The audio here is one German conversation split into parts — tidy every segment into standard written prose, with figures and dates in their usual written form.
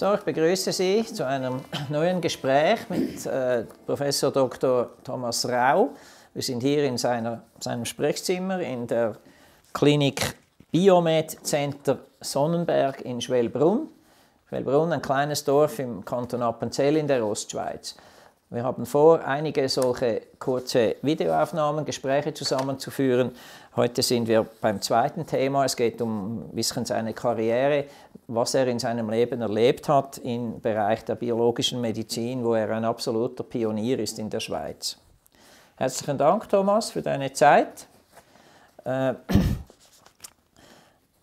So, ich begrüße Sie zu einem neuen Gespräch mit Professor Dr. Thomas Rau. Wir sind hier in seinem Sprechzimmer in der Klinik Biomed Center Sonnenberg in Schwellbrunn. Schwellbrunn, ein kleines Dorf im Kanton Appenzell in der Ostschweiz. Wir haben vor, einige solche kurze Videoaufnahmen, Gespräche zusammenzuführen. Heute sind wir beim zweiten Thema. Es geht um ein bisschen seine Karriere, was er in seinem Leben erlebt hat im Bereich der biologischen Medizin, wo er ein absoluter Pionier ist in der Schweiz. Herzlichen Dank, Thomas, für deine Zeit.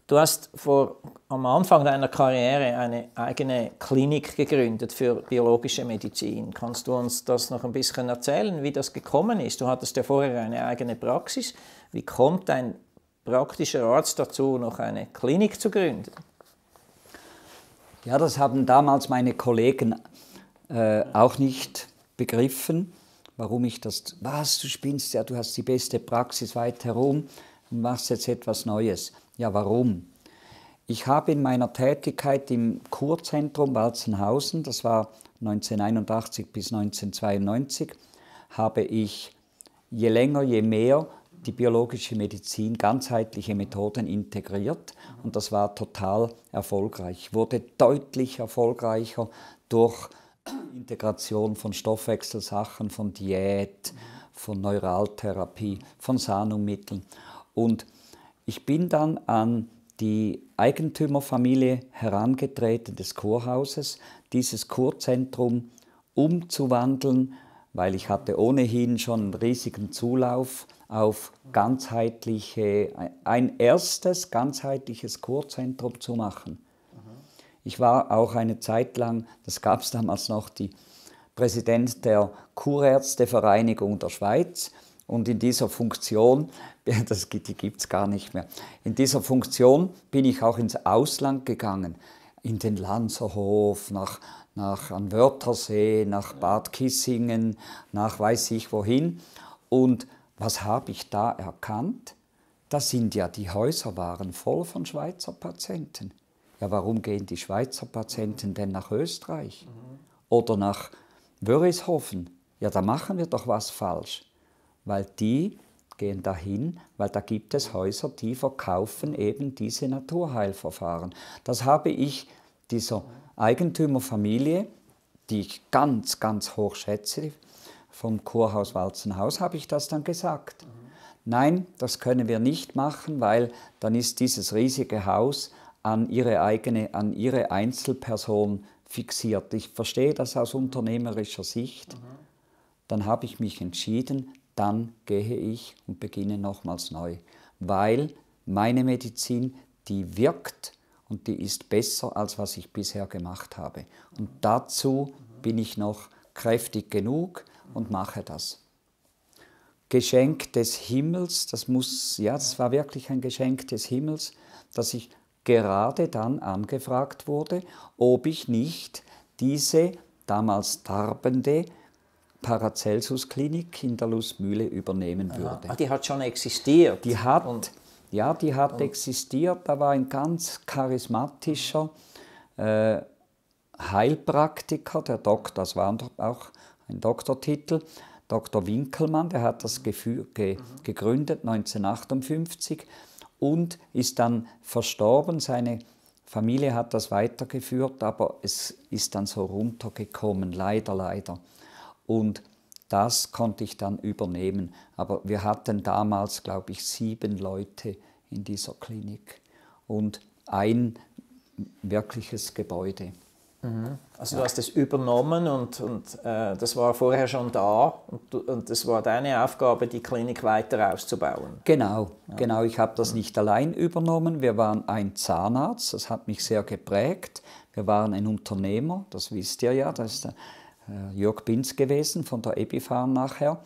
Du hast am Anfang deiner Karriere eine eigene Klinik gegründet für biologische Medizin. Kannst du uns das noch ein bisschen erzählen, wie das gekommen ist? Du hattest ja vorher eine eigene Praxis. Wie kommt ein praktischer Arzt dazu, noch eine Klinik zu gründen? Ja, das haben damals meine Kollegen auch nicht begriffen, warum ich das... Was, du spinnst ja, du hast die beste Praxis weit herum und machst jetzt etwas Neues. Ja, warum? Ich habe in meiner Tätigkeit im Kurzentrum Walzenhausen, das war 1981 bis 1992, habe ich je länger, je mehr die biologische Medizin, ganzheitliche Methoden integriert. Und das war total erfolgreich, wurde deutlich erfolgreicher durch Integration von Stoffwechselsachen, von Diät, von Neuraltherapie, von Sanummitteln. Und ich bin dann an die Eigentümerfamilie herangetreten des Kurhauses, dieses Kurzentrum umzuwandeln, weil ich hatte ohnehin schon einen riesigen Zulauf auf ein erstes ganzheitliches Kurzentrum zu machen. Ich war auch eine Zeit lang, das gab es damals noch, die Präsident der Kurärztevereinigung der Schweiz. Und in dieser Funktion, die gibt es gar nicht mehr, in dieser Funktion bin ich auch ins Ausland gegangen, in den Lanzerhof, an Wörthersee, nach Bad Kissingen, nach weiß ich wohin. Und was habe ich da erkannt? Das sind ja, die Häuser waren voll von Schweizer Patienten. Ja, warum gehen die Schweizer Patienten denn nach Österreich? Oder nach Wörishofen? Ja, da machen wir doch was falsch. Weil die gehen dahin, weil da gibt es Häuser, die verkaufen eben diese Naturheilverfahren. Das habe ich dieser Eigentümerfamilie, die ich ganz, ganz hoch schätze, vom Kurhaus Walzenhaus, habe ich das dann gesagt. Nein, das können wir nicht machen, weil dann ist dieses riesige Haus an ihre Einzelperson fixiert. Ich verstehe das aus unternehmerischer Sicht. Dann habe ich mich entschieden, dann gehe ich und beginne nochmals neu, weil meine Medizin, die wirkt und die ist besser, als was ich bisher gemacht habe. Und dazu bin ich noch kräftig genug und mache das. Geschenk des Himmels, das war wirklich ein Geschenk des Himmels, dass ich gerade dann angefragt wurde, ob ich nicht diese damals tarbende Paracelsus-Klinik in der Lustmühle übernehmen würde. Ah, die hat schon existiert? Die hat existiert. Da war ein ganz charismatischer Heilpraktiker, der Doktor, das war auch ein Doktortitel, Dr. Winkelmann, der hat das gegründet 1958 und ist dann verstorben. Seine Familie hat das weitergeführt, aber es ist dann so runtergekommen, leider, leider. Und das konnte ich dann übernehmen. Aber wir hatten damals, glaube ich, 7 Leute in dieser Klinik und ein wirkliches Gebäude. Also ja. Du hast es übernommen und das war vorher schon da und es war deine Aufgabe, die Klinik weiter auszubauen. Genau, ja. Genau. Ich habe das nicht allein übernommen. Wir waren ein Zahnarzt, das hat mich sehr geprägt. Wir waren ein Unternehmer, das wisst ihr ja, das ist Jörg Binz gewesen, von der Epifarn nachher.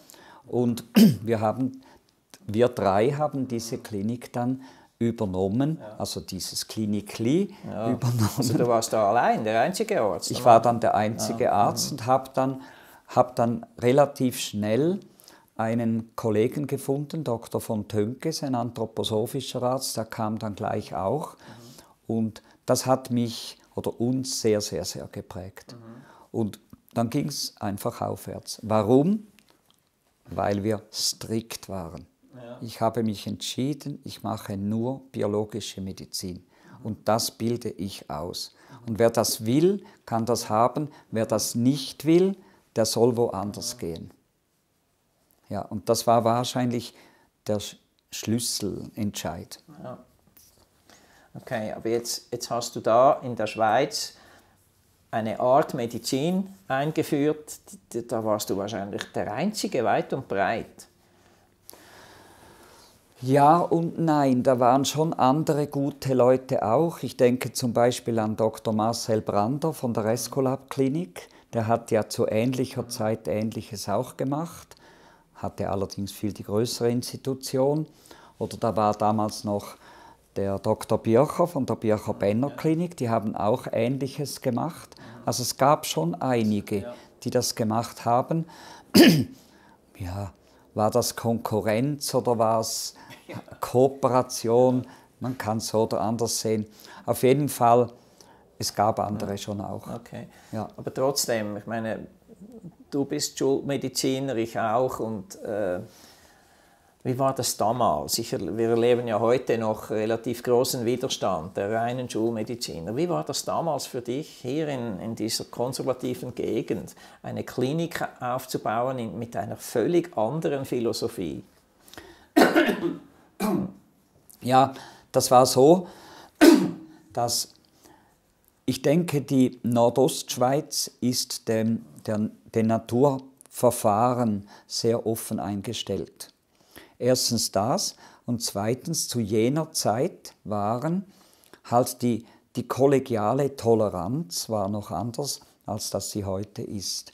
Und wir drei haben diese Klinik dann übernommen, ja. Also dieses Klinikli, ja. Übernommen. Also du warst da allein, der einzige Arzt? Ich war dann der einzige, ja. Arzt und habe dann relativ schnell einen Kollegen gefunden, Dr. von Tönkes, ein anthroposophischer Arzt, der kam dann gleich auch. Und das hat mich oder uns sehr, sehr, sehr geprägt. Und dann ging es einfach aufwärts. Warum? Weil wir strikt waren. Ja. Ich habe mich entschieden, ich mache nur biologische Medizin. Und das bilde ich aus. Und wer das will, kann das haben. Wer das nicht will, der soll woanders gehen. Ja, und das war wahrscheinlich der Schlüsselentscheid. Ja. Okay, aber jetzt hast du da in der Schweiz eine Art Medizin eingeführt. Da warst du wahrscheinlich der Einzige weit und breit. Ja und nein, da waren schon andere gute Leute auch. Ich denke zum Beispiel an Dr. Marcel Brander von der Rescolab-Klinik. Der hat ja zu ähnlicher Zeit Ähnliches auch gemacht, hatte allerdings viel die größere Institution. Oder da war damals noch der Dr. Bircher von der Bircher-Benner-Klinik, die haben auch Ähnliches gemacht. Also es gab schon einige, die das gemacht haben. Ja, war das Konkurrenz oder war es Kooperation? Man kann es so oder anders sehen. Auf jeden Fall, es gab andere schon auch. Okay. Ja. Aber trotzdem, ich meine, du bist Schulmediziner, ich auch. Und wie war das damals? Wir erleben ja heute noch relativ großen Widerstand der reinen Schulmediziner. Wie war das damals für dich, hier in dieser konservativen Gegend eine Klinik aufzubauen mit einer völlig anderen Philosophie? Ja, das war so, dass ich denke, die Nordostschweiz ist den Naturverfahren sehr offen eingestellt. Erstens das und zweitens, zu jener Zeit waren halt die kollegiale Toleranz war noch anders, als dass sie heute ist.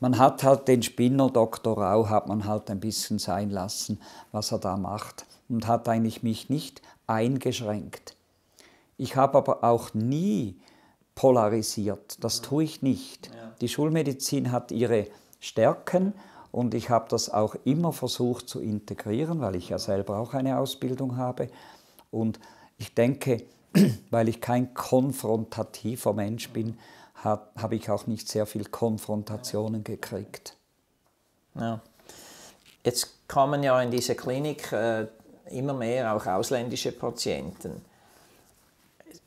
Man hat halt den Spinner Dr. Rau hat man halt ein bisschen sein lassen, was er da macht, und hat eigentlich mich nicht eingeschränkt. Ich habe aber auch nie polarisiert, das tue ich nicht. Ja. Die Schulmedizin hat ihre Stärken. Und ich habe das auch immer versucht zu integrieren, weil ich ja selber auch eine Ausbildung habe. Und ich denke, weil ich kein konfrontativer Mensch bin, habe ich auch nicht sehr viele Konfrontationen gekriegt. Ja. Jetzt kamen ja in diese Klinik immer mehr auch ausländische Patienten.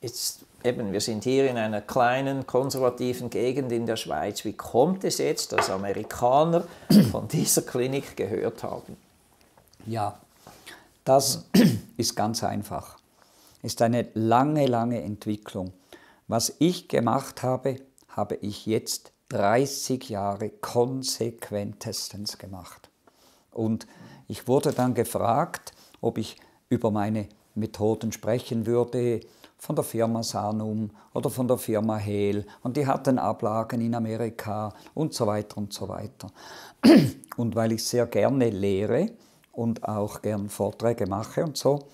Jetzt, eben, wir sind hier in einer kleinen, konservativen Gegend in der Schweiz. Wie kommt es jetzt, dass Amerikaner von dieser Klinik gehört haben? Ja, das ist ganz einfach. Ist eine lange, lange Entwicklung. Was ich gemacht habe, habe ich jetzt 30 Jahre konsequentestens gemacht. Und ich wurde dann gefragt, ob ich über meine Methoden sprechen würde, von der Firma Sanum oder von der Firma Hehl, und die hatten Ablagen in Amerika und so weiter und so weiter. Und weil ich sehr gerne lehre und auch gern Vorträge mache und so,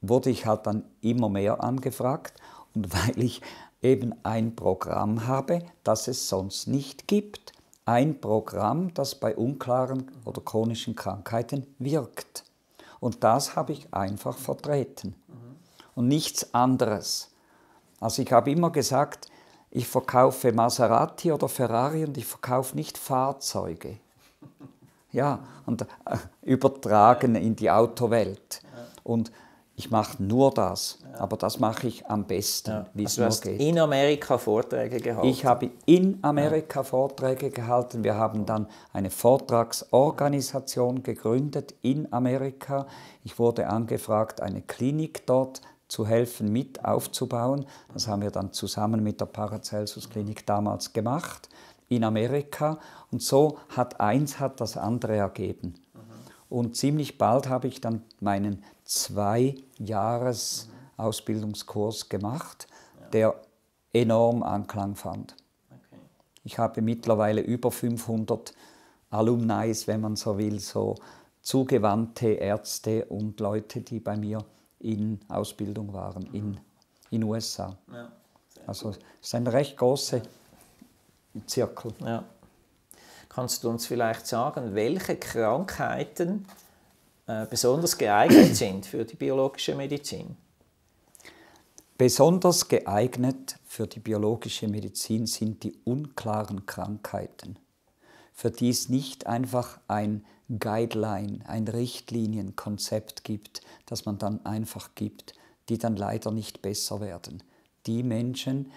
wurde ich halt dann immer mehr angefragt, und weil ich eben ein Programm habe, das es sonst nicht gibt. Ein Programm, das bei unklaren oder chronischen Krankheiten wirkt. Und das habe ich einfach vertreten. Und nichts anderes. Also ich habe immer gesagt, ich verkaufe Maserati oder Ferrari und ich verkaufe nicht Fahrzeuge. Ja, und übertragen in die Autowelt. Und ich mache nur das, aber das mache ich am besten, ja, wie es nur geht. In Amerika Vorträge gehalten? Ich habe in Amerika Vorträge gehalten. Wir haben dann eine Vortragsorganisation gegründet in Amerika. Ich wurde angefragt, eine Klinik dort zu helfen, mit aufzubauen. Das haben wir dann zusammen mit der Paracelsus-Klinik damals gemacht, in Amerika. Und so hat eins hat das andere ergeben. Und ziemlich bald habe ich dann meinen 2-Jahres-Ausbildungskurs gemacht, der enorm Anklang fand. Okay. Ich habe mittlerweile über 500 Alumni, wenn man so will, so zugewandte Ärzte und Leute, die bei mir in Ausbildung waren, in den USA. Ja, also es ist ein recht großer Zirkel. Ja. Kannst du uns vielleicht sagen, welche Krankheiten besonders geeignet sind für die biologische Medizin? Besonders geeignet Für die biologische Medizin sind die unklaren Krankheiten, für die es nicht einfach ein Guideline, ein Richtlinienkonzept gibt, das man dann einfach gibt, die dann leider nicht besser werden. Die Menschen,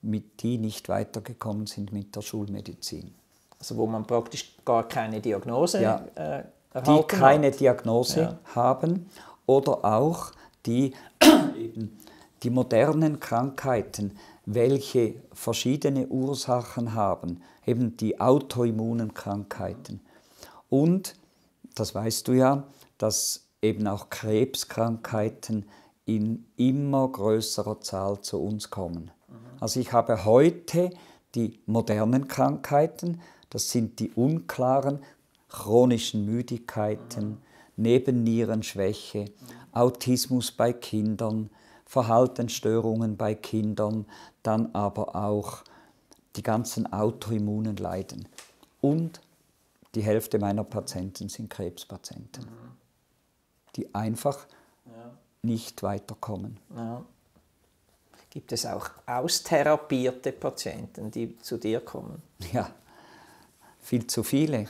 die nicht weitergekommen sind mit der Schulmedizin. Also wo man praktisch gar keine Diagnose haben oder auch die eben die modernen Krankheiten, welche verschiedene Ursachen haben, eben die autoimmunen Krankheiten. Und, das weißt du ja, dass eben auch Krebskrankheiten in immer größerer Zahl zu uns kommen. Also ich habe heute die modernen Krankheiten, das sind die unklaren chronischen Müdigkeiten, Nebennierenschwäche, Autismus bei Kindern, Verhaltensstörungen bei Kindern, dann aber auch die ganzen autoimmunen Leiden. Und die Hälfte meiner Patienten sind Krebspatienten, die einfach nicht weiterkommen. Ja. Gibt es auch austherapierte Patienten, die zu dir kommen? Ja, viel zu viele.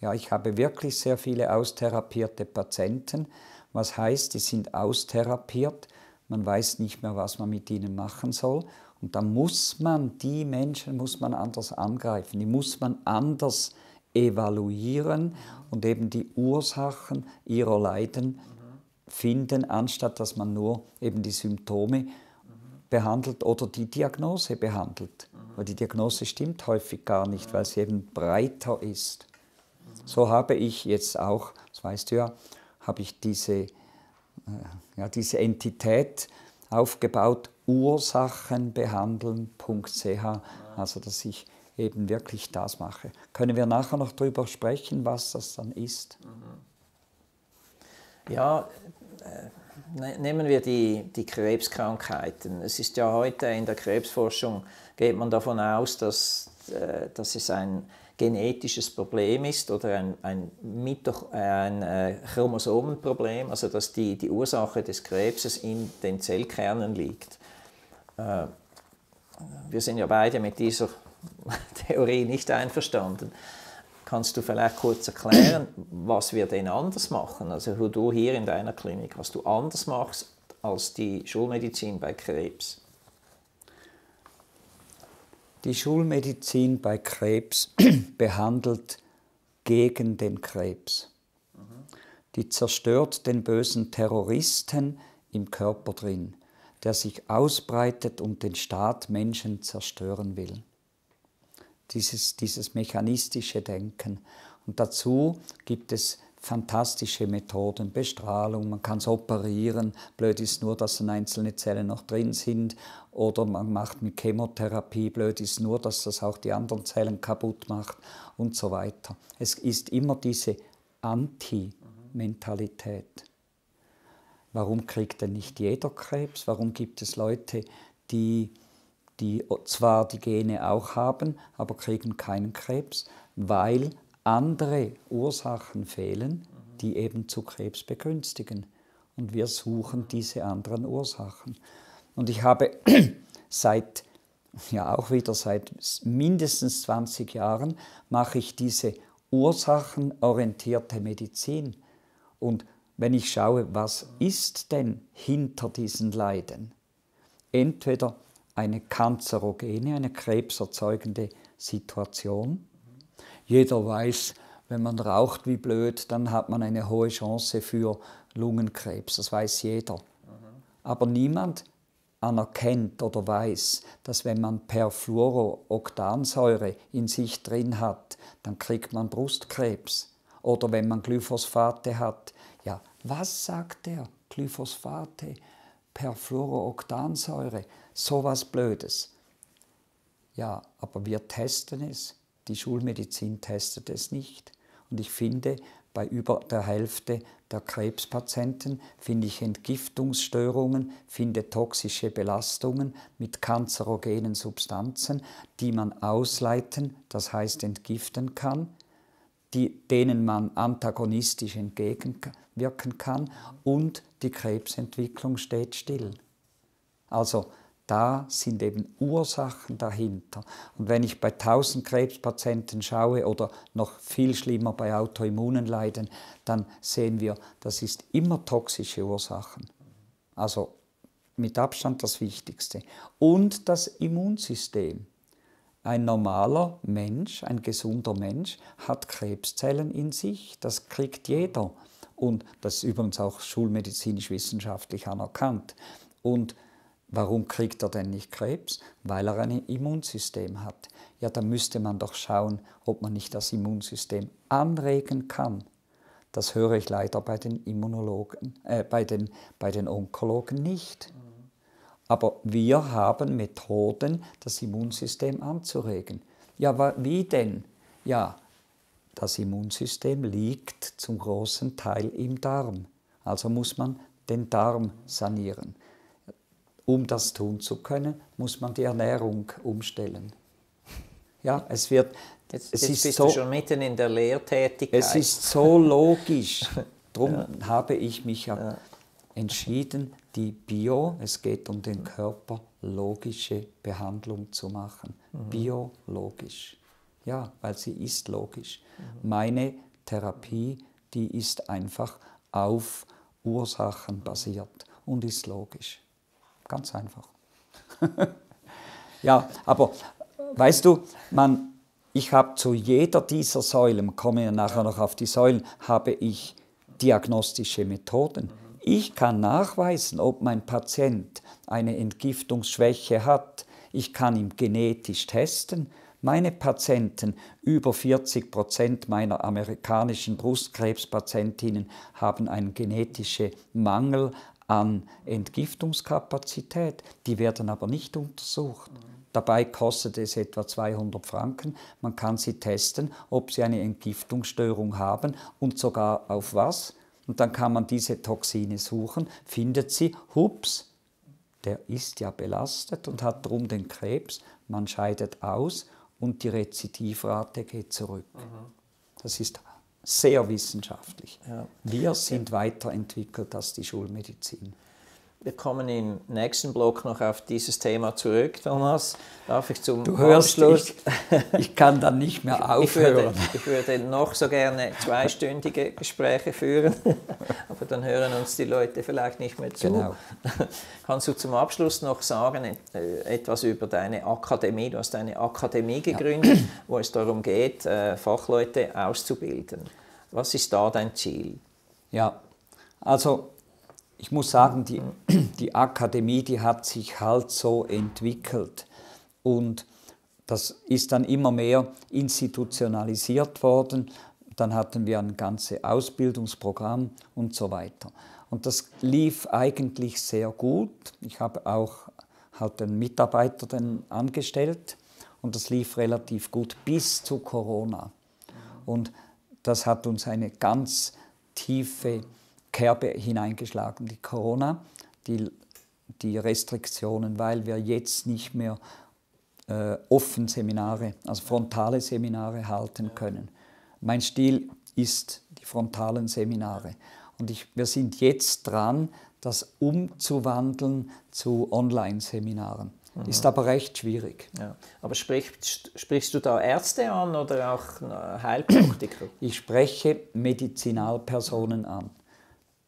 Ja, ich habe wirklich sehr viele austherapierte Patienten. Was heißt, die sind austherapiert? Man weiß nicht mehr, was man mit ihnen machen soll. Und dann muss man die Menschen anders angreifen. Die muss man anders evaluieren und eben die Ursachen ihrer Leiden finden, anstatt dass man nur eben die Symptome behandelt oder die Diagnose behandelt. Weil die Diagnose stimmt häufig gar nicht, weil sie eben breiter ist. So habe ich jetzt auch, das weißt du ja, habe ich diese Entität aufgebaut, Ursachenbehandeln.ch, also dass ich eben wirklich das mache. Können wir nachher noch darüber sprechen, was das dann ist? Ja, nehmen wir die Krebskrankheiten. Es ist ja heute in der Krebsforschung, geht man davon aus, dass es ein genetisches Problem ist oder ein Chromosomenproblem, also dass die Ursache des Krebses in den Zellkernen liegt. Wir sind ja beide mit dieser Theorie nicht einverstanden. Kannst du vielleicht kurz erklären, was wir denn anders machen? Also wo du hier in deiner Klinik, was du anders machst als die Schulmedizin bei Krebs? Die Schulmedizin bei Krebs behandelt gegen den Krebs. Die zerstört den bösen Terroristen im Körper drin, der sich ausbreitet und den Staat Menschen zerstören will. Dieses mechanistische Denken. Und dazu gibt es fantastische Methoden, Bestrahlung, man kann es operieren, blöd ist nur, dass einzelne Zellen noch drin sind, oder man macht mit Chemotherapie, blöd ist nur, dass das auch die anderen Zellen kaputt macht und so weiter. Es ist immer diese Anti-Mentalität. Warum kriegt denn nicht jeder Krebs? Warum gibt es Leute, die zwar die Gene auch haben, aber kriegen keinen Krebs? Weil andere Ursachen fehlen, die eben zu Krebs begünstigen. Und wir suchen diese anderen Ursachen. Und ich habe seit mindestens 20 Jahren mache ich diese ursachenorientierte Medizin. Und wenn ich schaue, was ist denn hinter diesen Leiden? Entweder eine kanzerogene, eine krebserzeugende Situation. Jeder weiß, wenn man raucht wie blöd, dann hat man eine hohe Chance für Lungenkrebs. Das weiß jeder. Aber niemand anerkennt oder weiß, dass wenn man Perfluorooctansäure in sich drin hat, dann kriegt man Brustkrebs. Oder wenn man Glyphosphate hat. Ja, was sagt der? Glyphosphate, Perfluorooctansäure, sowas Blödes. Ja, aber wir testen es. Die Schulmedizin testet es nicht. Und ich finde, bei über der Hälfte der Krebspatienten finde ich Entgiftungsstörungen, finde toxische Belastungen mit kanzerogenen Substanzen, die man ausleiten, das heißt entgiften kann, denen man antagonistisch entgegenwirken kann, und die Krebsentwicklung steht still. Also Da sind eben Ursachen dahinter. Und wenn ich bei 1000 Krebspatienten schaue oder noch viel schlimmer bei autoimmunen Leiden, dann sehen wir, das ist immer toxische Ursachen. Also mit Abstand das Wichtigste. Und das Immunsystem. Ein normaler Mensch, ein gesunder Mensch hat Krebszellen in sich, das kriegt jeder. Und das ist übrigens auch schulmedizinisch-wissenschaftlich anerkannt. Und warum kriegt er denn nicht Krebs? Weil er ein Immunsystem hat. Ja, da müsste man doch schauen, ob man nicht das Immunsystem anregen kann. Das höre ich leider bei den Immunologen, bei den Onkologen nicht. Aber wir haben Methoden, das Immunsystem anzuregen. Ja, wie denn? Ja, das Immunsystem liegt zum großen Teil im Darm. Also muss man den Darm sanieren. Um das tun zu können, muss man die Ernährung umstellen. Ja, es wird, jetzt bist so, du schon mitten in der Lehrtätigkeit. Es ist so logisch. Darum habe ich mich entschieden, die es geht um den Körper, logische Behandlung zu machen. Biologisch. Ja, weil sie ist logisch. Meine Therapie, die ist einfach auf Ursachen basiert und ist logisch. Ganz einfach. Ja, aber weißt du, ich habe zu jeder dieser Säulen, komme ja nachher noch auf die Säulen, habe ich diagnostische Methoden. Ich kann nachweisen, ob mein Patient eine Entgiftungsschwäche hat. Ich kann ihn genetisch testen. Meine Patienten, über 40% meiner amerikanischen Brustkrebspatientinnen, haben einen genetischen Mangel an Entgiftungskapazität, die werden aber nicht untersucht. Dabei kostet es etwa 200 Franken. Man kann sie testen, ob sie eine Entgiftungsstörung haben und sogar auf was. Und dann kann man diese Toxine suchen, findet sie, hups, der ist ja belastet und hat darum den Krebs. Man scheidet aus und die Rezidivrate geht zurück. Das ist sehr wissenschaftlich. Ja. Wir sind weiterentwickelt als die Schulmedizin. Wir kommen im nächsten Block noch auf dieses Thema zurück, Thomas. Darf ich zum Abschluss? Ich kann dann nicht mehr aufhören. Ich würde noch so gerne zweistündige Gespräche führen, aber dann hören uns die Leute vielleicht nicht mehr zu. Genau. Kannst du zum Abschluss noch sagen etwas über deine Akademie? Du hast eine Akademie gegründet, wo es darum geht, Fachleute auszubilden. Was ist da dein Ziel? Ja, also ich muss sagen, die Akademie, die hat sich halt so entwickelt und das ist dann immer mehr institutionalisiert worden. Dann hatten wir ein ganzes Ausbildungsprogramm und so weiter. Und das lief eigentlich sehr gut. Ich habe auch halt den Mitarbeiter dann angestellt und das lief relativ gut bis zu Corona. Und das hat uns eine ganz tiefe Kerbe hineingeschlagen, die Corona, die Restriktionen, weil wir jetzt nicht mehr offen Seminare, also frontale Seminare halten können. Mein Stil ist die frontalen Seminare. Und wir sind jetzt dran, das umzuwandeln zu Online-Seminaren. Ist aber recht schwierig. Ja. Aber sprichst du da Ärzte an oder auch Heilpraktiker? Ich spreche Medizinalpersonen an.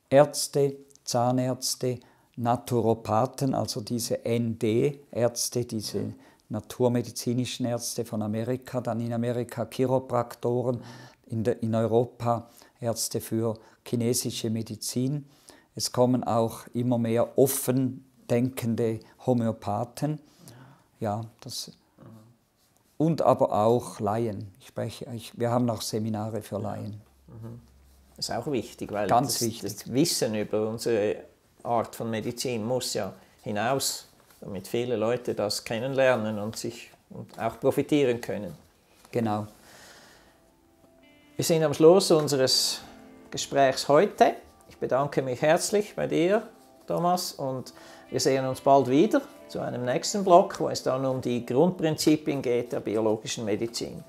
Ärzte, Zahnärzte, Naturopathen, also diese ND-Ärzte, diese naturmedizinischen Ärzte von Amerika, dann in Amerika Chiropraktoren, in Europa Ärzte für chinesische Medizin. Es kommen auch immer mehr offen denkende Homöopathen. Ja, und aber auch Laien. Wir haben auch Seminare für Laien. Das ist auch wichtig, weil das Wissen über unsere Art von Medizin muss ja hinaus, damit viele Leute das kennenlernen und auch profitieren können. Genau. Wir sind am Schluss unseres Gesprächs heute. Ich bedanke mich herzlich bei dir, Thomas, und wir sehen uns bald wieder zu einem nächsten Blog, wo es dann um die Grundprinzipien geht der biologischen Medizin.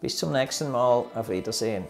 Bis zum nächsten Mal, auf Wiedersehen.